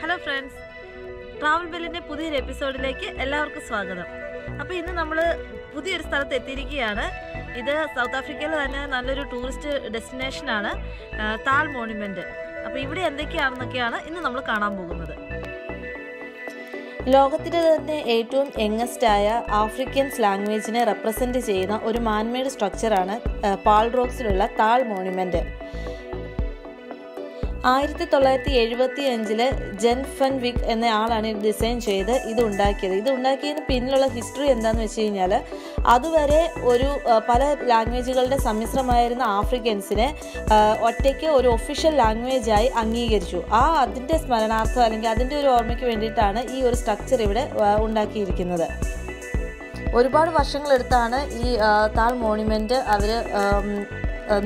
Hello friends, Travel Bell in a Pudir episode like Larkaswagana. Up in the number Pudir Star Tirikiana, either South Africa and another tourist destination, Taal Monument. Up every and the Kiana in the number Kanambu. ലോകത്തിലെ തന്നെ ഏറ്റവും youngest ആയ Afrikaans ലാംഗ്വേജിനെ represent ചെയ്യുന്ന ഒരു man-made structure ആണ് പാൾ റോക്സിലുള്ള താൾ monument 1975 gen ഫെൻവിക് എന്ന ആളാണ് ഇത് ഡിസൈൻ ചെയ്ത് ഇത് ഉണ്ടാക്കിയതിന് പിന്നിലുള്ള ഹിസ്റ്ററി എന്താണെന്ന് വെച്ചുകഴിഞ്ഞാൽ അതുവരെ ഒരു പല ലാംഗ്വേജുകളുടെ സമ്മിശ്രമായിരുന്ന ആഫ്രിക്കൻസിനെ ഒറ്റയ്ക്ക് ഒരു ഒഫീഷ്യൽ ലാംഗ്വേജായി അംഗീകരിച്ചു അതിന്റെ സ്മരണാർത്ഥം അല്ലെങ്കിൽ അതിന്റെ ഒരു ഓർമ്മയ്ക്ക് വേണ്ടിയിട്ടാണ് ഈ ഒരു സ്ട്രക്ചർ ഇവിടെ ഉണ്ടാക്കിയിരിക്കുന്നത് ഒരുപാട് വർഷങ്ങളെടുത്താണ് ഈ താൾ മോണുമെന്റ് അവർ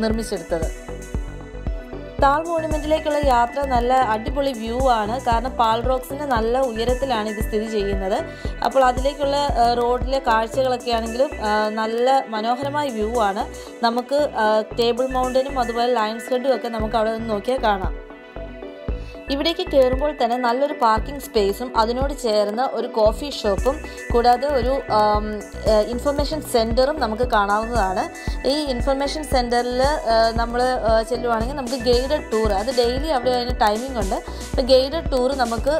നിർമ്മിച്ചെടുത്തത് താൾ മോണുമെന്റിലേക്കുള്ള യാത്ര നല്ല അടിപൊളി വ്യൂ ആണ് കാരണം പാൾ റോക്സിന്റെ നല്ല ഉയരത്തിലാണ് ഇത് സ്ഥിതി ചെയ്യുന്നത് അപ്പോൾ അതിലേക്കുള്ള റോഡിലെ കാഴ്ചകളൊക്കെ ആണെങ്കിലും നല്ല മനോഹരമായ വ്യൂ ആണ് നമുക്ക് ടേബിൾ മൗണ്ടനും അതുപോലെ ലയൺസ് ഹെഡും ഒക്കെ നമുക്ക് അവിടെ നിന്ന് നോക്കിയാൽ കാണാം ഇവിടേക്ക് കയറുമ്പോൾ തന്നെ നല്ലൊരു പാർക്കിംഗ് സ്പേസും അതിനോട് ചേർന്ന് ഒരു കോഫി ഷോപ്പും കൂടാതെ ഒരു ഇൻഫർമേഷൻ സെൻ്ററും നമുക്ക് കാണാവുന്നതാണ് ഈ ഇൻഫർമേഷൻ സെൻ്ററിൽ നമ്മൾ ചെല്ലുവാണെങ്കിൽ നമുക്ക് ഗൈഡഡ് ടൂർ അത് ഡെയിലി അവിടെ അതിന് ടൈമിംഗ് ഉണ്ട് അപ്പോൾ ഗൈഡഡ് ടൂർ നമുക്ക്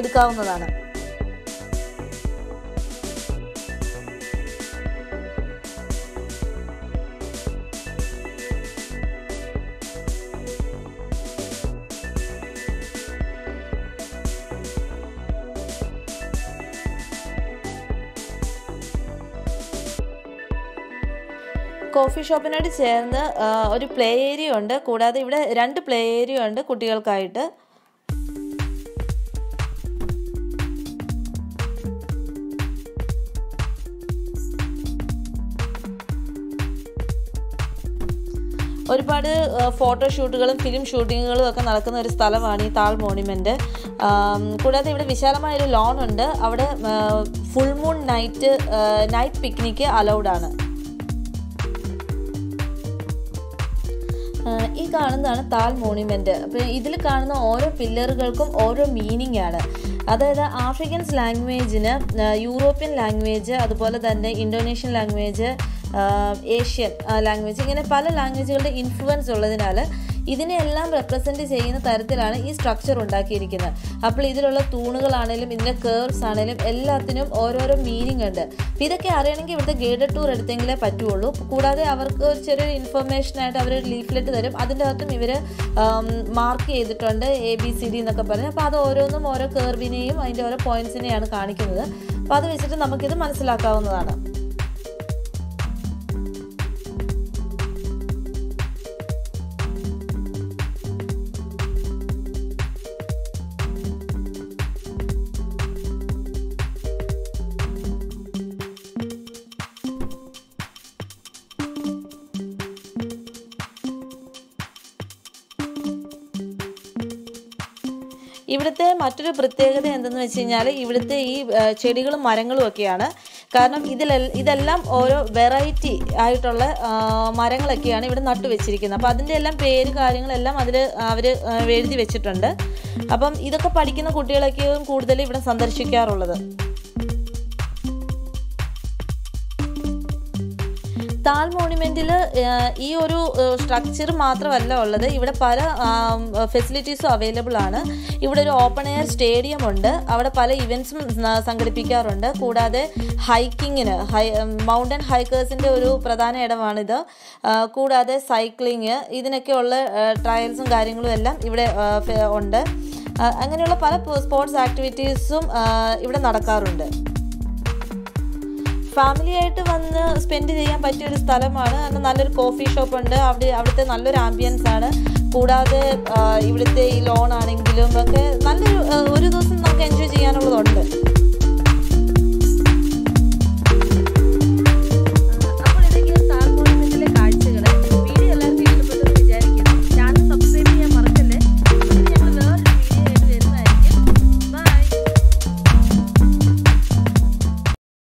എടുക്കാവുന്നതാണ് കോഫി ഷോപ്പിനോട് ചേർന്ന് ഒരു പ്ലേ ഏരിയ ഉണ്ട് കൂടാതെ ഇവിടെ 2 പ്ലേ ഏരിയ ഉണ്ട് കുട്ടികൾക്കായിട്ട് ഒരുപാട് ഫോട്ടോഷൂട്ടുകളും ഫിലിം ഷൂട്ടിങ്ങുകളും ഒക്കെ നടക്കുന്ന ഒരു സ്ഥലമാണ് ഈ താൾ മോണുമെന്റ് കൂടാതെ ഇവിടെ വിശാലമായൊരു ലോൺ ഉണ്ട് അവിടെ full moon night picnic allowed ആണ് ഈ കാണുന്നതാണ് താൾ മോണുമെന്റ് അപ്പോൾ ഇതിൽ കാണുന്ന ഓരോ പില്ലറുകൾക്കും ഓരോ മീനിങ് ആണ് അതായത് ആഫ്രിക്കൻസ് ലാംഗ്വേജിന് യൂറോപ്യൻ ലാംഗ്വേജ് അതുപോലെ തന്നെ ഇന്തോനേഷ്യൻ ലാംഗ്വേജ് ഏഷ്യൻ ലാംഗ്വേജ് ഇങ്ങനെ പല ലാംഗ്വേജുകളുടെ ഇൻഫ്ലുവൻസ് ഉള്ളതിനാൽ ഇതിനെല്ലാം റെപ്രസെൻറ്റ് ചെയ്യുന്ന തരത്തിലാണ് ഈ സ്ട്രക്ചർ ഉണ്ടാക്കിയിരിക്കുന്നത് അപ്പോൾ ഇതിലുള്ള തൂണുകളാണേലും ഇതിൻ്റെ കേർവ്സ് ആണേലും എല്ലാത്തിനും ഓരോരോ മീനിങ് ഉണ്ട് അപ്പോൾ ഇതൊക്കെ അറിയണമെങ്കിൽ ഇവിടുത്തെ ഗൈഡഡ് ടൂർ എടുത്തെങ്കിലേ പറ്റുള്ളൂ കൂടാതെ അവർക്ക് ഒരു ചെറിയൊരു ഇൻഫർമേഷനായിട്ട് അവരൊരു ലീഫ്ലെറ്റ് തരും അതിൻ്റെ അകത്തും ഇവർ മാർക്ക് ചെയ്തിട്ടുണ്ട് ABCD എന്നൊക്കെ പറഞ്ഞ് അപ്പോൾ അത് ഓരോന്നും ഓരോ കേർവിനെയും അതിൻ്റെ ഓരോ പോയിൻറ്റ്സിനെയാണ് കാണിക്കുന്നത് അപ്പോൾ അത് വെച്ചിട്ട് നമുക്കിത് മനസ്സിലാക്കാവുന്നതാണ് ഇവിടുത്തെ മറ്റൊരു പ്രത്യേകത എന്തെന്ന് വെച്ച് കഴിഞ്ഞാൽ ഇവിടുത്തെ ഈ ചെടികളും മരങ്ങളും ഒക്കെയാണ് കാരണം ഇതെല്ലാം ഓരോ വെറൈറ്റി ആയിട്ടുള്ള മരങ്ങളൊക്കെയാണ് ഇവിടെ നട്ടുവെച്ചിരിക്കുന്നത് അപ്പോൾ അതിൻ്റെ എല്ലാം പേര് കാര്യങ്ങളെല്ലാം അതിൽ അവർ എഴുതി വെച്ചിട്ടുണ്ട് അപ്പം ഇതൊക്കെ പഠിക്കുന്ന കുട്ടികളൊക്കെയും കൂടുതൽ ഇവിടെ സന്ദർശിക്കാറുള്ളത് താൾ മോണുമെന്റിൽ ഈ ഒരു സ്ട്രക്ചർ മാത്രമല്ല ഉള്ളത് ഇവിടെ പല ഫെസിലിറ്റീസും അവൈലബിൾ ആണ് ഇവിടെ ഒരു ഓപ്പൺ എയർ സ്റ്റേഡിയം ഉണ്ട് അവിടെ പല ഇവൻറ്റ്സും സംഘടിപ്പിക്കാറുണ്ട് കൂടാതെ ഹൈക്കിങ്ങിന് മൗണ്ടൻ ഹൈക്കേഴ്സിൻ്റെ ഒരു പ്രധാന ഇടമാണിത് കൂടാതെ സൈക്ലിങ് ഇതിനൊക്കെയുള്ള ട്രയൽസും കാര്യങ്ങളും എല്ലാം ഇവിടെ ഉണ്ട് അങ്ങനെയുള്ള പല സ്പോർട്സ് ആക്ടിവിറ്റീസും ഇവിടെ നടക്കാറുണ്ട് ഫാമിലിയായിട്ട് വന്ന് സ്പെൻഡ് ചെയ്യാൻ പറ്റിയൊരു സ്ഥലമാണ് നല്ലൊരു കോഫി ഷോപ്പ് ഉണ്ട് അവിടുത്തെ നല്ലൊരു ആംബിയൻസാണ് കൂടാതെ ഇവിടുത്തെ ഈ ലോൺ ആണെങ്കിലും ഒക്കെ നല്ലൊരു